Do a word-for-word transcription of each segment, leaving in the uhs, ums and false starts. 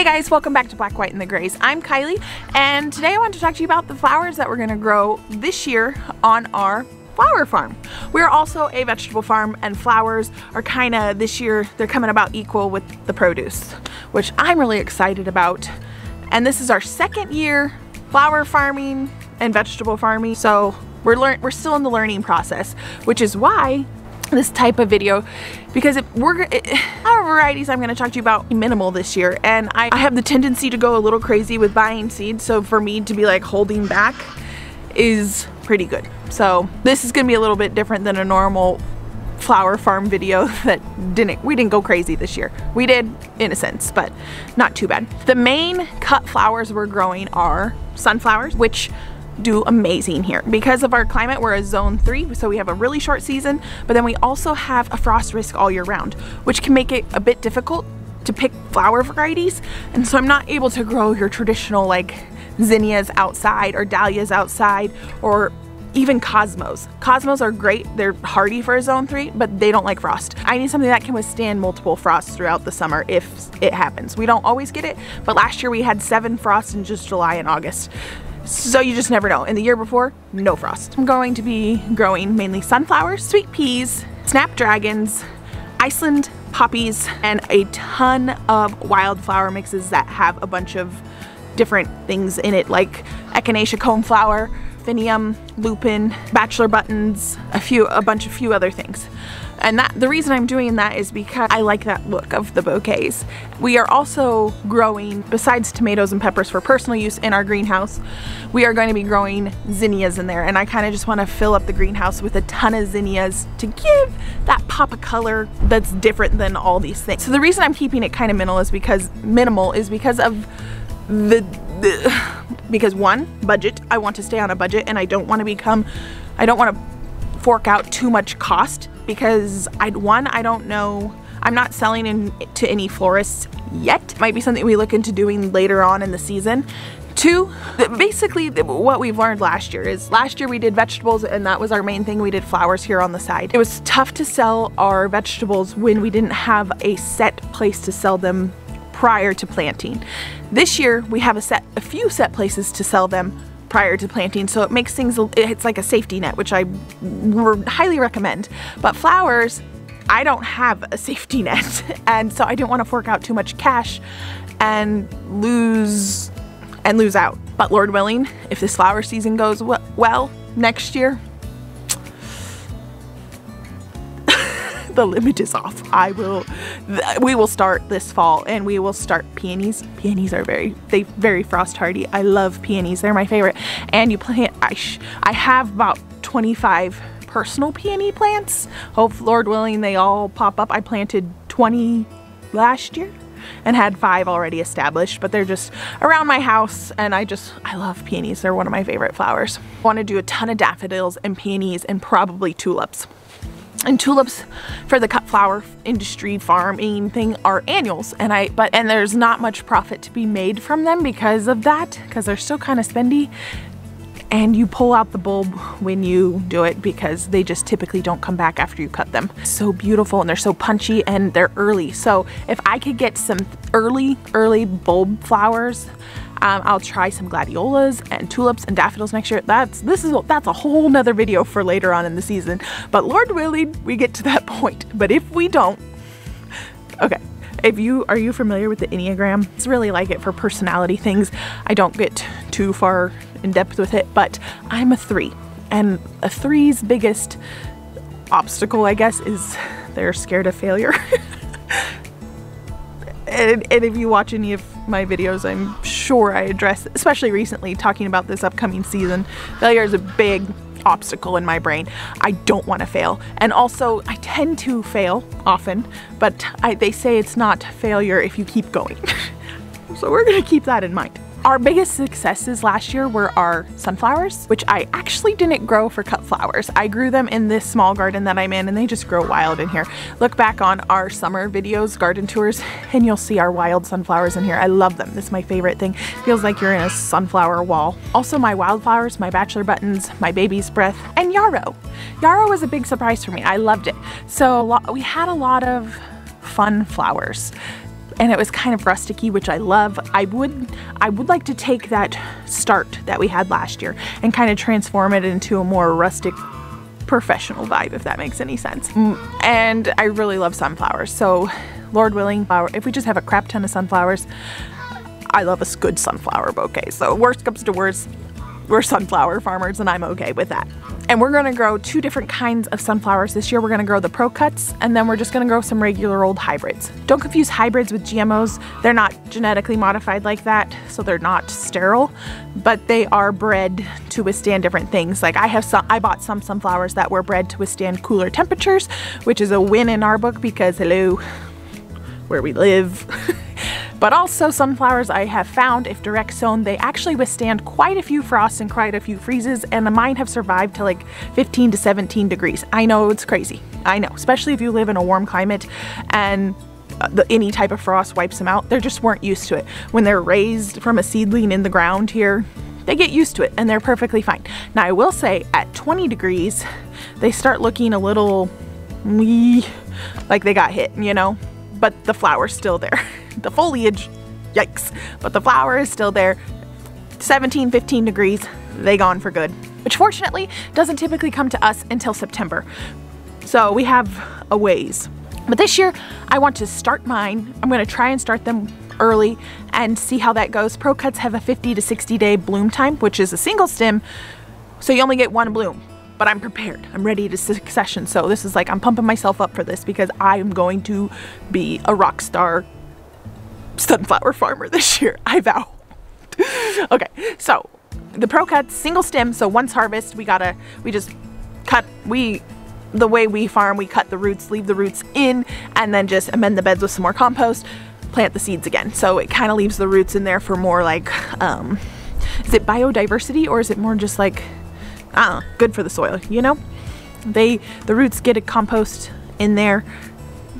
Hey guys, welcome back to Black, White, and the Grays. I'm Kylie, and today I want to talk to you about the flowers that we're going to grow this year on our flower farm. We're also a vegetable farm, and flowers are kind of, this year, they're coming about equal with the produce, which I'm really excited about. And this is our second year flower farming and vegetable farming, so we're, learn we're still in the learning process, which is why this type of video, because if we're it, our varieties I'm going to talk to you about minimal this year, and I, I have the tendency to go a little crazy with buying seeds, so for me to be like holding back is pretty good. So this is going to be a little bit different than a normal flower farm video that didn't we didn't go crazy this year. We did in a sense, but not too bad. The main cut flowers we're growing are sunflowers, which do amazing here. Because of our climate, we're a zone three, so we have a really short season, but then we also have a frost risk all year round, which can make it a bit difficult to pick flower varieties. And so I'm not able to grow your traditional like zinnias outside or dahlias outside or even cosmos. Cosmos are great, they're hardy for a zone three, but they don't like frost. I need something that can withstand multiple frosts throughout the summer if it happens. We don't always get it, but last year we had seven frosts in just July and August. So you just never know. And the year before, no frost. I'm going to be growing mainly sunflowers, sweet peas, snapdragons, Iceland poppies, and a ton of wildflower mixes that have a bunch of different things in it, like echinacea coneflower, phinium, lupin, bachelor buttons, a few, a bunch of few other things. And that the reason I'm doing that is because I like that look of the bouquets. We are also growing, besides tomatoes and peppers for personal use in our greenhouse, we are going to be growing zinnias in there, and I kind of just want to fill up the greenhouse with a ton of zinnias to give that pop of color that's different than all these things. So the reason I'm keeping it kind of minimal is because minimal is because of the, the because one, budget. I want to stay on a budget, and I don't want to become, I don't want to fork out too much cost, because I'd one, I don't know, I'm not selling in to any florists yet. Might be something we look into doing later on in the season. Two, basically what we've learned last year is last year we did vegetables, and that was our main thing. We did flowers here on the side. It was tough to sell our vegetables when we didn't have a set place to sell them prior to planting. This year we have a set, a few set places to sell them prior to planting, so it makes things, it's like a safety net, which I highly recommend. But flowers, I don't have a safety net, and so I didn't want to fork out too much cash and lose and lose out. But Lord willing, if this flower season goes well next year, the limit is off. I will, we will start this fall, and we will start peonies. Peonies are very, they very frost hardy. I love peonies, they're my favorite. And you plant, I, sh I have about twenty-five personal peony plants. Hope, Lord willing, they all pop up. I planted twenty last year and had five already established, but they're just around my house, and I just, I love peonies. They're one of my favorite flowers. I want to do a ton of daffodils and peonies and probably tulips. And tulips for the cut flower industry farming thing are annuals, and I but and there's not much profit to be made from them because of that, because they're still kind of spendy, and you pull out the bulb when you do it because they just typically don't come back after you cut them. So beautiful, and they're so punchy, and they're early. So if I could get some early early bulb flowers, Um, I'll try some gladiolas and tulips and daffodils next year. That's this is that's a whole nother video for later on in the season. But Lord willing, we get to that point. But if we don't, okay. If you are you familiar with the Enneagram? It's really like it for personality things. I don't get too far in depth with it, but I'm a three, and a three's biggest obstacle, I guess, is they're scared of failure. and, and if you watch any of my videos, I'm sure I address, especially recently talking about this upcoming season, failure is a big obstacle in my brain. I don't want to fail, and also I tend to fail often, but I, they say it's not failure if you keep going. So we're gonna keep that in mind. Our biggest successes last year were our sunflowers, which I actually didn't grow for cut flowers. I grew them in this small garden that I'm in, and they just grow wild in here. Look back on our summer videos, garden tours, and you'll see our wild sunflowers in here. I love them. This is my favorite thing. Feels like you're in a sunflower wall. Also my wildflowers, my bachelor buttons, my baby's breath, and yarrow. Yarrow was a big surprise for me. I loved it. So we had a lot of fun flowers. and it was kind of rusticy, which I love. I would, I would like to take that start that we had last year and kind of transform it into a more rustic professional vibe, if that makes any sense. And I really love sunflowers, so Lord willing, if we just have a crap ton of sunflowers, I love a good sunflower bouquet. So worst comes to worst, we're sunflower farmers and I'm okay with that. And we're gonna grow two different kinds of sunflowers this year. We're gonna grow the Pro Cuts, and then we're just gonna grow some regular old hybrids. Don't confuse hybrids with G M Os. They're not genetically modified like that, so they're not sterile, but they are bred to withstand different things. Like I have some, I bought some sunflowers that were bred to withstand cooler temperatures, which is a win in our book because hello, where we live. But also sunflowers I have found, if direct sown, they actually withstand quite a few frosts and quite a few freezes, and mine have survived to like fifteen to seventeen degrees. I know, it's crazy. I know, especially if you live in a warm climate and the, any type of frost wipes them out. They just weren't used to it. When they're raised from a seedling in the ground here, they get used to it and they're perfectly fine. Now I will say at twenty degrees, they start looking a little like they got hit, you know, but the flower's still there. The foliage, yikes, but the flower is still there. seventeen, fifteen degrees, they gone for good, which fortunately doesn't typically come to us until September. So we have a ways. But this year I want to start mine. I'm gonna try and start them early and see how that goes. Pro Cuts have a fifty to sixty day bloom time, which is a single stem, so you only get one bloom. But I'm prepared, I'm ready to succession. So this is like, I'm pumping myself up for this because I am going to be a rock star sunflower farmer this year, I vow. Okay, so the Pro Cuts, single stem, so once harvest, we gotta, we just cut, we, the way we farm, we cut the roots, leave the roots in, and then just amend the beds with some more compost, plant the seeds again. So it kind of leaves the roots in there for more like, um, is it biodiversity or is it more just like, uh, good for the soil, you know? They, the roots get a compost in there,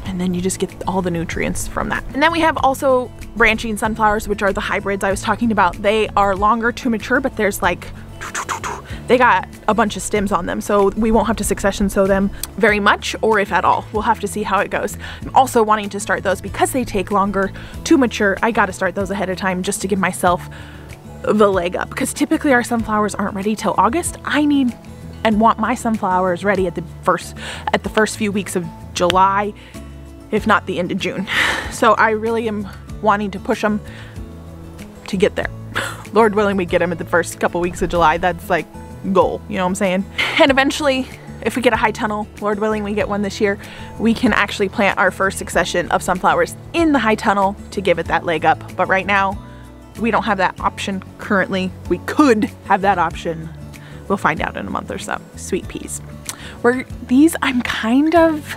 and then you just get all the nutrients from that. And then we have also branching sunflowers, which are the hybrids I was talking about. They are longer to mature, but there's like, they got a bunch of stems on them, so we won't have to succession sow them very much, or if at all. We'll have to see how it goes. I'm also wanting to start those because they take longer to mature. I gotta start those ahead of time just to give myself the leg up, because typically our sunflowers aren't ready till August. I need and want my sunflowers ready at the first, at the first few weeks of July, if not the end of June. So I really am wanting to push them to get there. Lord willing, we get them at the first couple weeks of July. That's like goal, you know what I'm saying? And eventually, if we get a high tunnel, Lord willing, we get one this year, we can actually plant our first succession of sunflowers in the high tunnel to give it that leg up. But right now, we don't have that option currently. We could have that option. We'll find out in a month or so. Sweet peas. We're, these I'm kind of,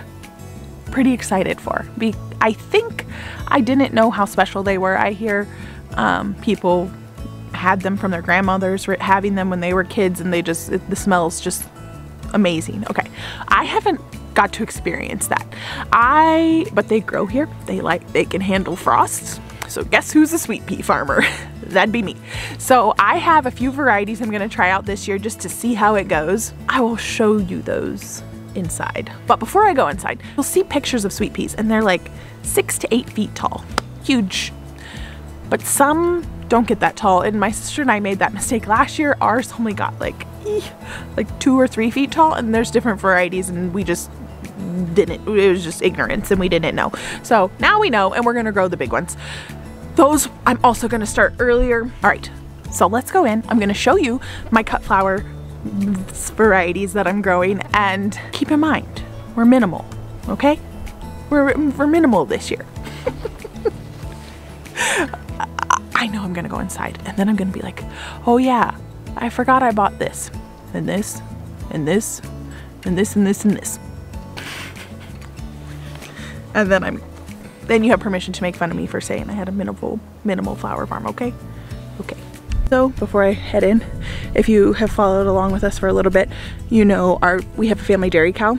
pretty excited for. Be I think I didn't know how special they were. I hear um, people had them from their grandmothers, having them when they were kids, and they just, it, the smell's just amazing. Okay, I haven't got to experience that. I, but they grow here. They like, they can handle frosts. So guess who's a sweet pea farmer? That'd be me. So I have a few varieties I'm gonna try out this year just to see how it goes. I will show you those inside. But before I go inside, you'll see pictures of sweet peas, and they're like six to eight feet tall, huge. But some don't get that tall, and my sister and I made that mistake last year. Ours only got like, like two or three feet tall, and there's different varieties, and we just didn't, it was just ignorance, and we didn't know. So now we know, and we're gonna grow the big ones. Those I'm also gonna start earlier. All right, so let's go in. I'm gonna show you my cut flower varieties that I'm growing, and keep in mind, we're minimal, okay? We're, we're minimal this year. I know I'm gonna go inside, and then I'm gonna be like, oh yeah, I forgot I bought this, and this, and this, and this, and this, and this. And then I'm, then you have permission to make fun of me for saying I had a minimal, minimal flower farm, okay? Okay. So before I head in, if you have followed along with us for a little bit, you know our we have a family dairy cow.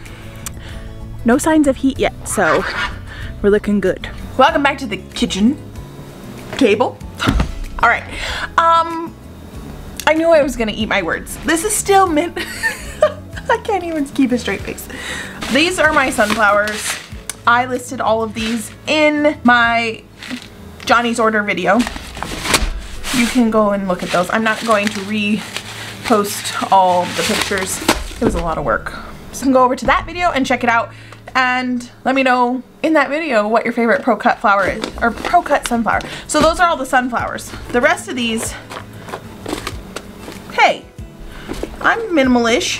No signs of heat yet, so we're looking good. Welcome back to the kitchen table. All right, um, I knew I was gonna eat my words. This is still mint. I can't even keep a straight face. These are my sunflowers. I listed all of these in my Johnny's order video. You can go and look at those. I'm not going to repost all the pictures. It was a lot of work. So you can go over to that video and check it out. And let me know in that video what your favorite Pro Cut flower is, or Pro Cut sunflower. So those are all the sunflowers. The rest of these, hey, I'm minimal-ish.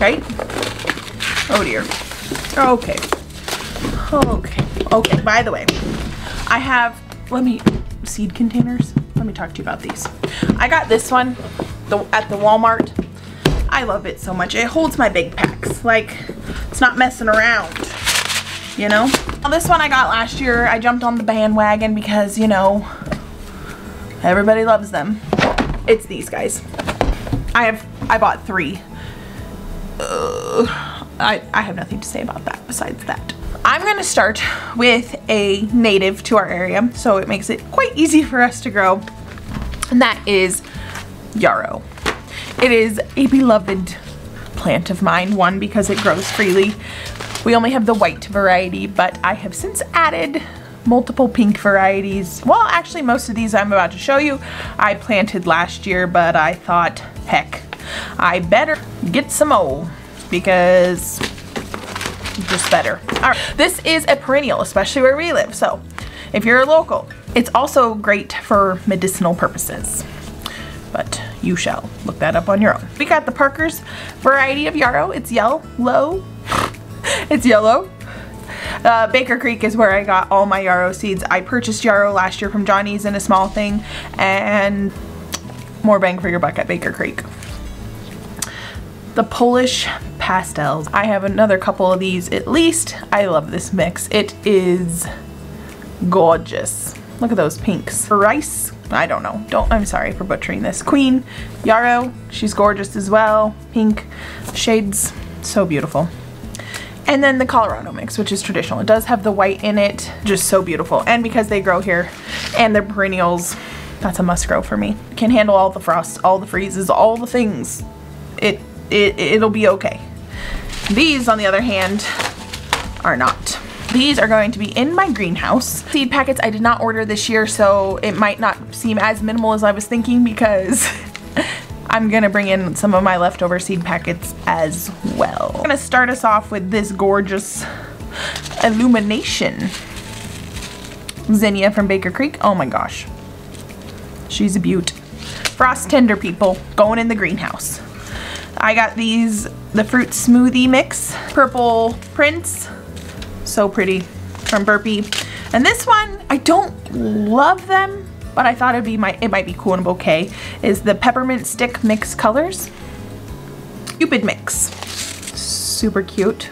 Right? Oh dear. Okay. Okay. Okay, by the way, I have, let me, seed containers. Let me talk to you about these. I got this one the, at the Walmart. I love it so much. It holds my big packs. Like, it's not messing around, you know? Now, this one I got last year. I jumped on the bandwagon because, you know, everybody loves them. It's these guys. I have, I bought three. Uh, I, I have nothing to say about that besides that. I'm gonna start with a native to our area, so it makes it quite easy for us to grow, and that is yarrow. It is a beloved plant of mine, one, because it grows freely. We only have the white variety, but I have since added multiple pink varieties. Well, actually most of these I'm about to show you, I planted last year, but I thought, heck, I better get some more because it's just better. All right, this is a perennial, especially where we live, so if you're a local, it's also great for medicinal purposes. But you shall look that up on your own. We got the Parker's variety of yarrow. It's yellow. It's yellow. Uh, Baker Creek is where I got all my yarrow seeds. I purchased yarrow last year from Johnny's in a small thing, and more bang for your buck at Baker Creek. The Polish pastels. I have another couple of these at least. I love this mix. It is gorgeous. Look at those pinks. For rice, I don't know. Don't, I'm sorry for butchering this. Queen, yarrow, she's gorgeous as well. Pink shades, so beautiful. And then the Colorado mix, which is traditional. It does have the white in it, just so beautiful. And because they grow here and they're perennials, that's a must grow for me. Can handle all the frosts, all the freezes, all the things. It, it, it'll be okay. These, on the other hand, are not. These are going to be in my greenhouse. Seed packets I did not order this year, so it might not seem as minimal as I was thinking because I'm gonna bring in some of my leftover seed packets as well. I'm gonna start us off with this gorgeous Illumination zinnia from Baker Creek. Oh my gosh, she's a beaut. Frost tender people, going in the greenhouse. I got these, the fruit smoothie mix, Purple Prince. So pretty, from Burpee. And this one, I don't love them, but I thought it'd be my, it might be cool in a bouquet, is the Peppermint Stick Mix Colors. Cupid Mix, super cute.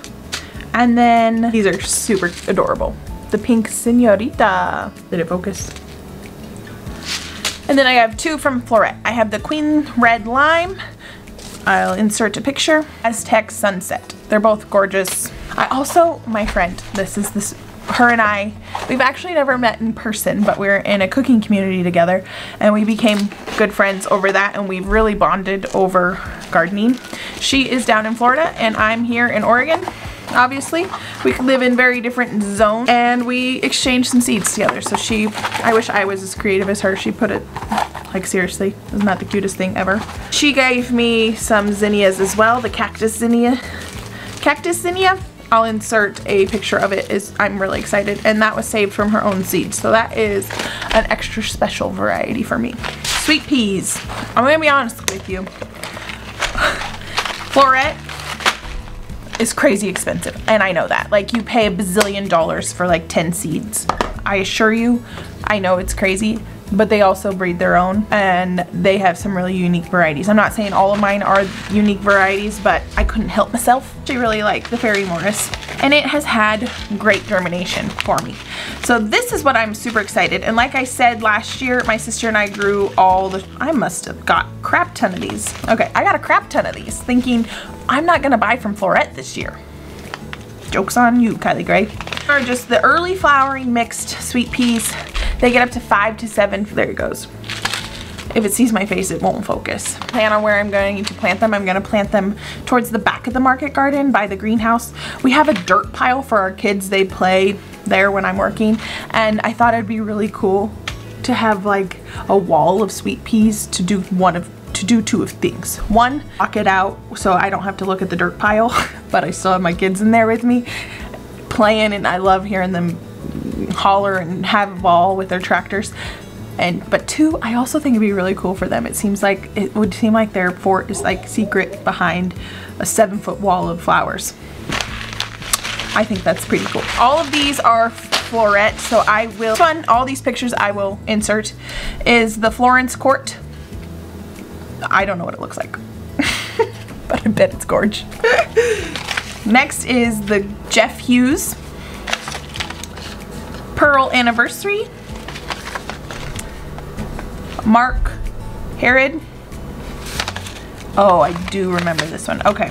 And then these are super adorable. The Pink Senorita, did it focus? And then I have two from Floret. I have the Queen Red Lime, I'll insert a picture, Aztec Sunset. They're both gorgeous. I also, my friend, this is this, her and I, we've actually never met in person, but we're in a cooking community together and we became good friends over that, and we've really bonded over gardening. She is down in Florida and I'm here in Oregon, obviously. We live in very different zones and we exchanged some seeds together. So she, I wish I was as creative as her. She put it, like seriously, isn't that the cutest thing ever? She gave me some zinnias as well, the cactus zinnia. Cactus zinnia, I'll insert a picture of it, is, I'm really excited, and that was saved from her own seeds, so that is an extra special variety for me. Sweet peas, I'm gonna be honest with you, Floret is crazy expensive, and I know that. Like, you pay a bazillion dollars for like ten seeds. I assure you, I know it's crazy, but they also breed their own and they have some really unique varieties. I'm not saying all of mine are unique varieties, but I couldn't help myself. I really like the Fairy Morris and it has had great germination for me. So this is what I'm super excited. And like I said last year, my sister and I grew all the, I must have got a crap ton of these. Okay, I got a crap ton of these thinking I'm not gonna buy from Floret this year. Joke's on you, Kylie Gray. Are just the early flowering mixed sweet peas. They get up to five to seven, there it goes, if it sees my face, it won't focus. Plan on where I'm going to plant them. I'm gonna plant them towards the back of the market garden by the greenhouse. We have a dirt pile for our kids. They play there when I'm working, and I thought it'd be really cool to have like a wall of sweet peas to do one of to do two of things. One, knock it out so I don't have to look at the dirt pile, but I still have my kids in there with me playing, and I love hearing them holler and have a ball with their tractors. And but two, I also think it'd be really cool for them. It seems like it would seem like their fort is like secret behind a seven foot wall of flowers. I think that's pretty cool. All of these are Floret, so I will fun all these pictures I will insert is the Florence Court. I don't know what it looks like, but I bet it's gorge. Next is the Jeff Hughes Pearl Anniversary. Mark Herod. Oh, I do remember this one. Okay.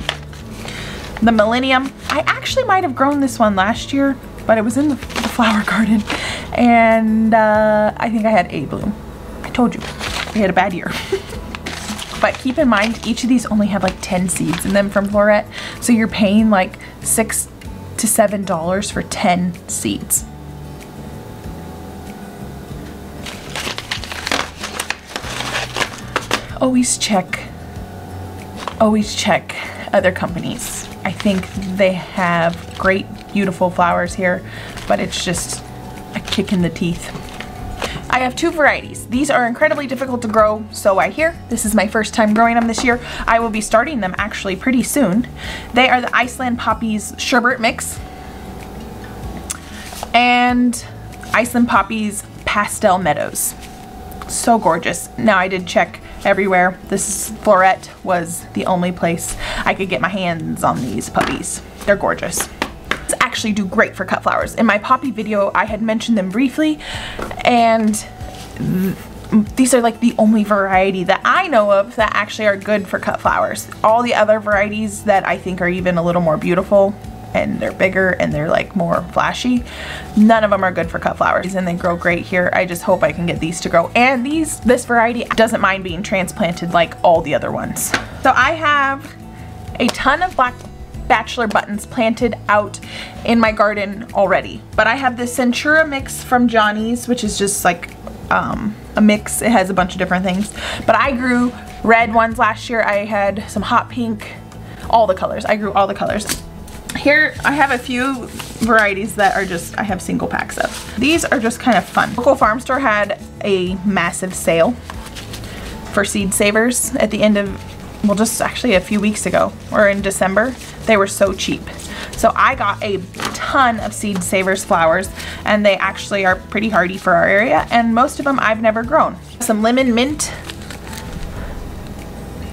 The Millennium. I actually might have grown this one last year, but it was in the, the flower garden. And uh, I think I had a bloom. I told you, we had a bad year. But keep in mind, each of these only have like ten seeds in them from Floret. So you're paying like six to seven dollars for ten seeds. Always check, always check other companies. I think they have great, beautiful flowers here, but it's just a kick in the teeth. I have two varieties. These are incredibly difficult to grow, so I hear. This is my first time growing them this year. I will be starting them actually pretty soon. They are the Iceland Poppies Sherbet Mix and Iceland Poppies Pastel Meadows. So gorgeous. Now I did check everywhere. This Floret was the only place I could get my hands on these puppies. They're gorgeous. These actually do great for cut flowers. In my poppy video, I had mentioned them briefly, and th these are like the only variety that I know of that actually are good for cut flowers. All the other varieties that I think are even a little more beautiful, and they're bigger and they're like more flashy, none of them are good for cut flowers, and they grow great here. I just hope I can get these to grow, and these this variety doesn't mind being transplanted like all the other ones. So I have a ton of black bachelor buttons planted out in my garden already, but I have this Centura mix from Johnny's, which is just like um, a mix. It has a bunch of different things, but I grew red ones last year. I had some hot pink, all the colors. I grew all the colors. Here I have a few varieties that are just, I have single packs of. These are just kind of fun. Local farm store had a massive sale for seed savers at the end of, well, just actually a few weeks ago, or in December. They were so cheap. So I got a ton of seed savers flowers, and they actually are pretty hardy for our area, and most of them I've never grown. Some lemon mint.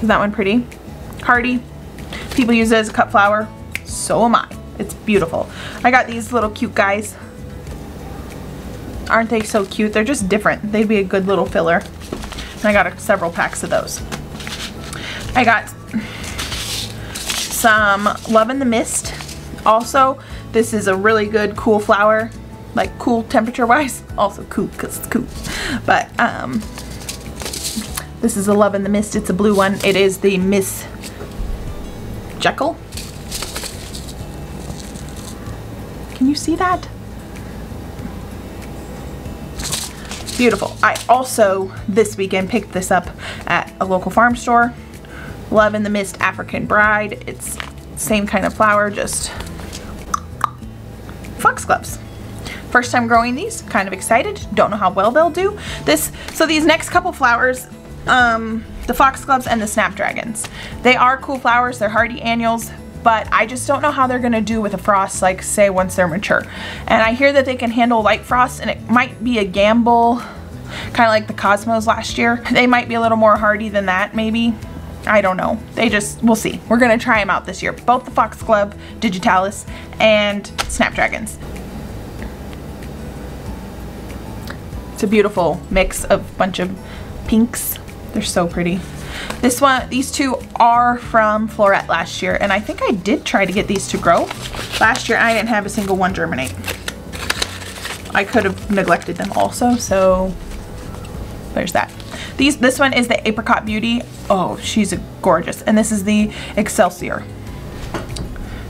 Is that one pretty? Hardy. People use it as a cut flower. So am I. It's beautiful. I got these little cute guys. Aren't they so cute? They're just different. They'd be a good little filler. And I got a, several packs of those. I got some Love in the Mist. Also, this is a really good cool flower, like cool temperature wise. Also cool because it's cool. But um, this is a Love in the Mist. It's a blue one. It is the Miss Jekyll. Can you see that? Beautiful. I also this weekend picked this up at a local farm store. Love in the Mist African Bride. It's same kind of flower, just foxgloves. First time growing these, kind of excited. Don't know how well they'll do. This so these next couple flowers, um, the foxgloves and the snapdragons. They are cool flowers, they're hardy annuals, but I just don't know how they're gonna do with a frost, like say once they're mature. And I hear that they can handle light frost, and it might be a gamble, kind of like the Cosmos last year. They might be a little more hardy than that, maybe. I don't know. They just, we'll see. We're gonna try them out this year. Both the Foxglove, Digitalis, and Snapdragons. It's a beautiful mix of bunch of pinks. They're so pretty. This one, these two are from Floret last year, and I think I did try to get these to grow. Last year I didn't have a single one germinate. I could have neglected them also, so there's that. These, this one is the Apricot Beauty. Oh, she's a gorgeous. And this is the Excelsior.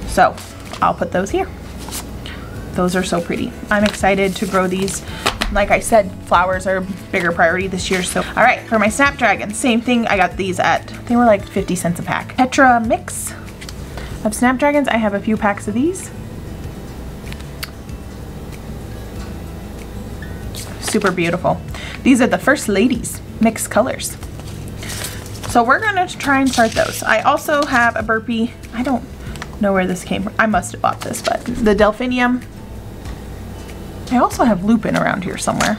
So I'll put those here. Those are so pretty. I'm excited to grow these. Like I said, flowers are a bigger priority this year. So, all right, for my snapdragon, same thing. I got these at, they were like fifty cents a pack. Tetra mix of snapdragons. I have a few packs of these. Super beautiful. These are the First Ladies mixed colors. So we're gonna try and start those. I also have a Burpee. I don't know where this came from. I must have bought this, but the Delphinium. I also have Lupin around here somewhere.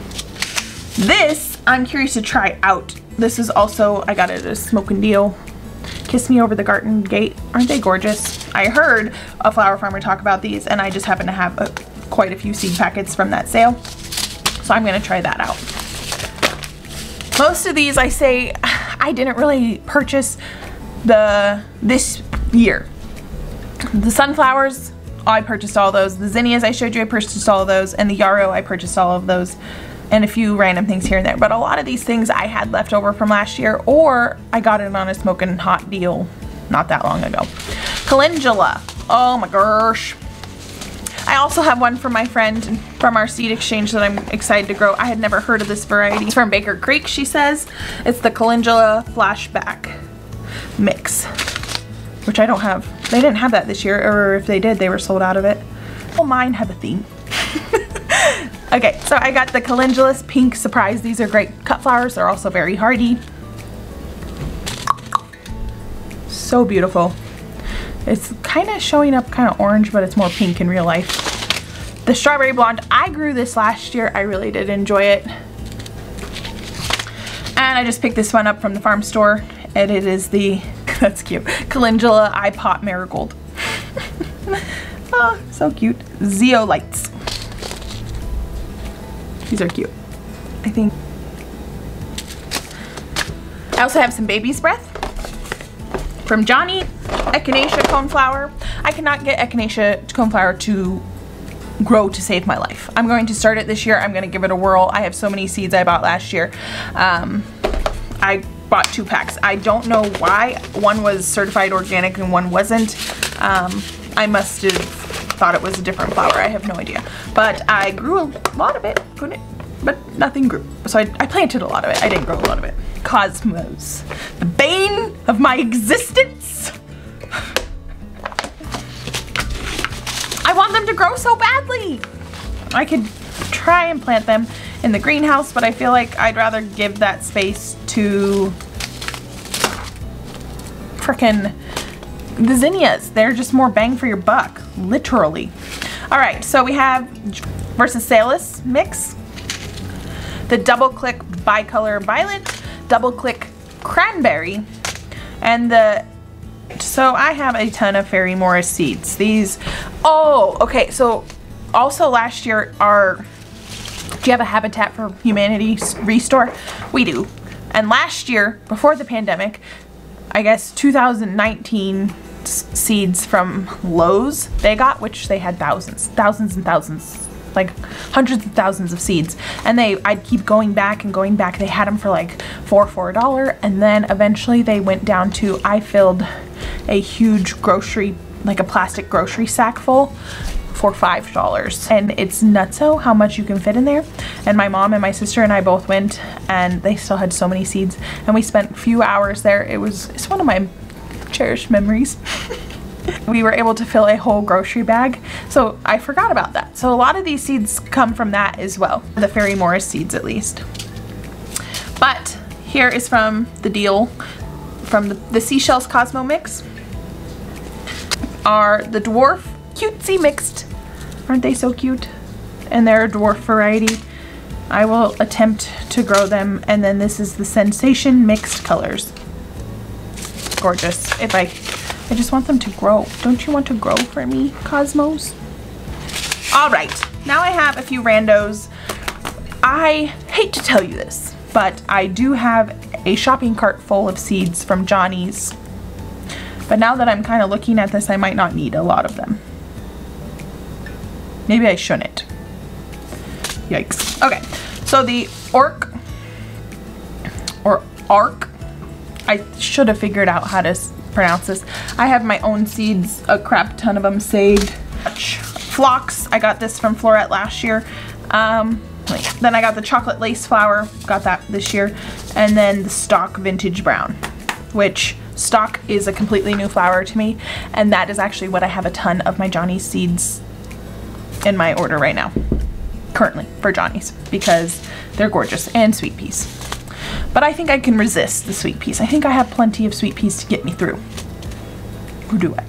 This, I'm curious to try out. This is also, I got it at a Smoke and Deal. Kiss Me Over the Garden Gate. Aren't they gorgeous? I heard a flower farmer talk about these and I just happen to have a, quite a few seed packets from that sale. So I'm gonna try that out. Most of these I say I didn't really purchase the this year. The sunflowers, I purchased all those. The zinnias I showed you, I purchased all of those. And the yarrow, I purchased all of those. And a few random things here and there. But a lot of these things I had left over from last year, or I got it on a smoking hot deal not that long ago. Calendula, oh my gosh. I also have one from my friend from our seed exchange that I'm excited to grow. I had never heard of this variety. It's from Baker Creek, she says. It's the Calendula Flashback Mix, which I don't have. They didn't have that this year, or if they did, they were sold out of it. Well, mine have a theme. Okay, so I got the Calendula's Pink Surprise. These are great cut flowers. They're also very hardy. So beautiful. It's kind of showing up kind of orange, but it's more pink in real life. The Strawberry Blonde, I grew this last year. I really did enjoy it. And I just picked this one up from the farm store, and it is the, that's cute, Calendula iPot Marigold. Oh, so cute. Zeolites. These are cute, I think. I also have some Baby's Breath from Johnny. Echinacea coneflower. I cannot get Echinacea coneflower to grow to save my life. I'm going to start it this year. I'm going to give it a whirl. I have so many seeds I bought last year. Um, I bought two packs. I don't know why. One was certified organic and one wasn't. Um, I must have thought it was a different flower. I have no idea. But I grew a lot of it, but nothing grew. So I, I planted a lot of it. I didn't grow a lot of it. Cosmos, the bane of my existence. I want them to grow so badly. I could try and plant them in the greenhouse, but I feel like I'd rather give that space to frickin' the zinnias. They're just more bang for your buck, literally. All right, so we have Versalis mix, the Double Click Bicolor Violet, Double Click Cranberry, and the So I have a ton of Fairy Morris seeds. These, oh, okay, so also last year our, do you have a Habitat for Humanity restore? We do. And last year, before the pandemic, I guess two thousand nineteen seeds from Lowe's they got, which they had thousands, thousands and thousands, like hundreds of thousands of seeds. And they, I'd keep going back and going back. They had them for like four for a dollar. And then eventually they went down to, I filled a huge grocery, like a plastic grocery sack full for five dollars. And it's nutso how much you can fit in there. And my mom and my sister and I both went, and they still had so many seeds. And we spent a few hours there. It was, it's one of my cherished memories. We were able to fill a whole grocery bag. So I forgot about that. So a lot of these seeds come from that as well. The Fairy Morris seeds at least. But here is from the deal, from the, the Seashells Cosmo mix, are the Dwarf Cutesy Mixed. Aren't they so cute? And they're a dwarf variety. I will attempt to grow them. And then this is the Sensation Mixed Colors. Gorgeous. If I I just want them to grow. Don't you want to grow for me, Cosmos? All right, now I have a few randos. I hate to tell you this, but I do have a shopping cart full of seeds from Johnny's. But now that I'm kind of looking at this, I might not need a lot of them. Maybe I shouldn't. Yikes. Okay, so the Orc or arc. I should have figured out how to pronounce this. I have my own seeds, a crap ton of them saved. Phlox, I got this from Floret last year. Um, then I got the chocolate lace flower, got that this year. And then the stock vintage brown, which stock is a completely new flower to me. And that is actually what I have a ton of my Johnny's seeds in my order right now, currently, for Johnny's, because they're gorgeous, and sweet peas. But I think I can resist the sweet peas. I think I have plenty of sweet peas to get me through. Or do I?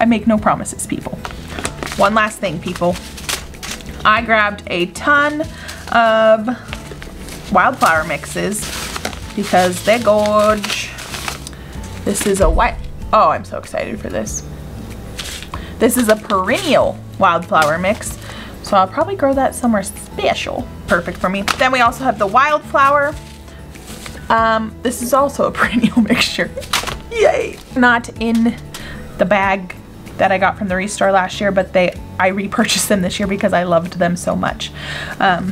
I make no promises, people. One last thing, people. I grabbed a ton of wildflower mixes because they're gorge. This is a white, oh, I'm so excited for this. This is a perennial wildflower mix. So I'll probably grow that somewhere special. Perfect for me. Then we also have the wildflower. Um, this is also a perennial mixture. Yay! Not in the bag that I got from the Restore last year, but they I repurchased them this year because I loved them so much. Um,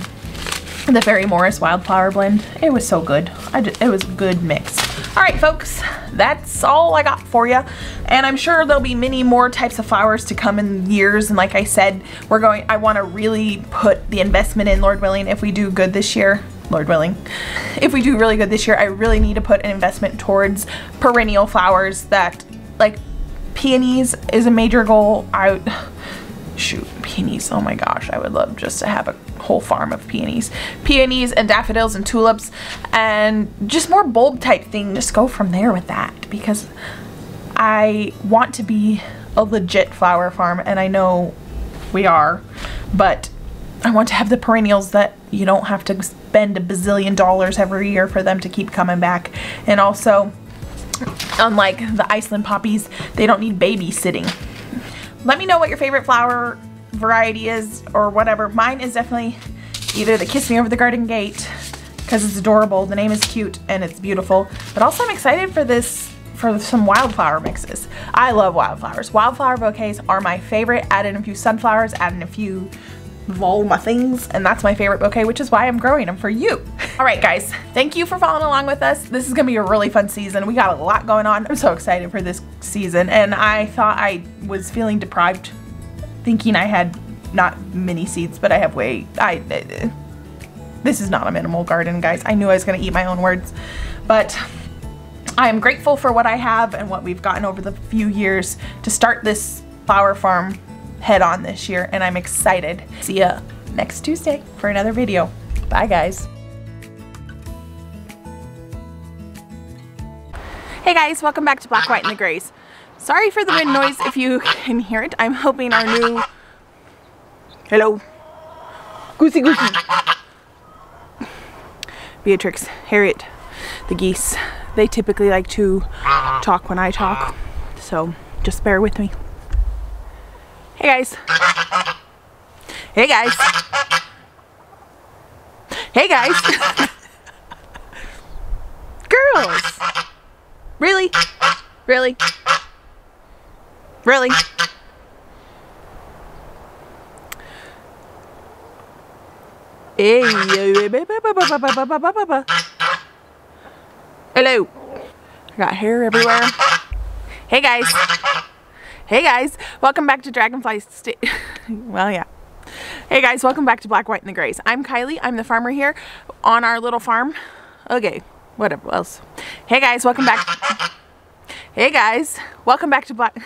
the Fairy Morris wildflower blend. It was so good. I did, it was a good mix. All right, folks, that's all I got for you. And I'm sure there'll be many more types of flowers to come in years. And like I said, we're going, I want to really put the investment in, Lord willing, if we do good this year, Lord willing, if we do really good this year, I really need to put an investment towards perennial flowers that, like, peonies is a major goal. I shoot, peonies, oh my gosh, I would love just to have a whole farm of peonies. Peonies and daffodils and tulips and just more bulb type thing. Just go from there with that, because I want to be a legit flower farm, and I know we are, but I want to have the perennials that you don't have to spend a bazillion dollars every year for them to keep coming back. And also, unlike the Iceland poppies, they don't need babysitting. Let me know what your favorite flower variety is or whatever. Mine is definitely either the Kiss Me Over the Garden Gate, because it's adorable, the name is cute, and it's beautiful. But also I'm excited for this, for some wildflower mixes. I love wildflowers. Wildflower bouquets are my favorite. Add in a few sunflowers, add in a few Volma things, and that's my favorite bouquet, which is why I'm growing them for you. All right, guys, thank you for following along with us. This is gonna be a really fun season. We got a lot going on. I'm so excited for this season, and I thought I was feeling deprived, thinking I had not many seeds, but I have way, I, uh, this is not a minimal garden, guys. I knew I was gonna eat my own words, but I am grateful for what I have and what we've gotten over the few years to start this flower farm head on this year, and I'm excited. See ya next Tuesday for another video. Bye, guys. Hey guys, welcome back to Black, White, and the Grays. Sorry for the wind noise if you can hear it. I'm hoping our new, hello, goosey goosey, Beatrix, Harriet, the geese, they typically like to talk when I talk, so just bear with me. Hey guys. Hey guys. Hey guys. Girls. Really? Really? Really? Hello. I got hair everywhere. Hey guys. Hey guys, welcome back to Dragonfly State. Well, yeah. Hey guys, welcome back to Black, White, and the Grays. I'm Kylie. I'm the farmer here on our little farm. Okay, whatever else. Hey guys, welcome back. Hey guys, welcome back to Black.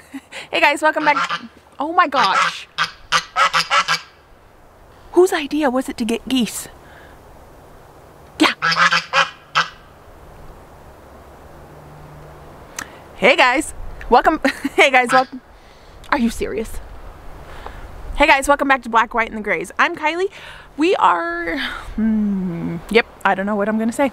Hey guys, welcome back. Oh my gosh. Whose idea was it to get geese? Yeah. Hey guys, welcome. Hey guys, welcome. Are you serious? Hey guys, welcome back to Black, White, and the Grays. I'm Kylie. We are, hmm, yep, I don't know what I'm gonna say.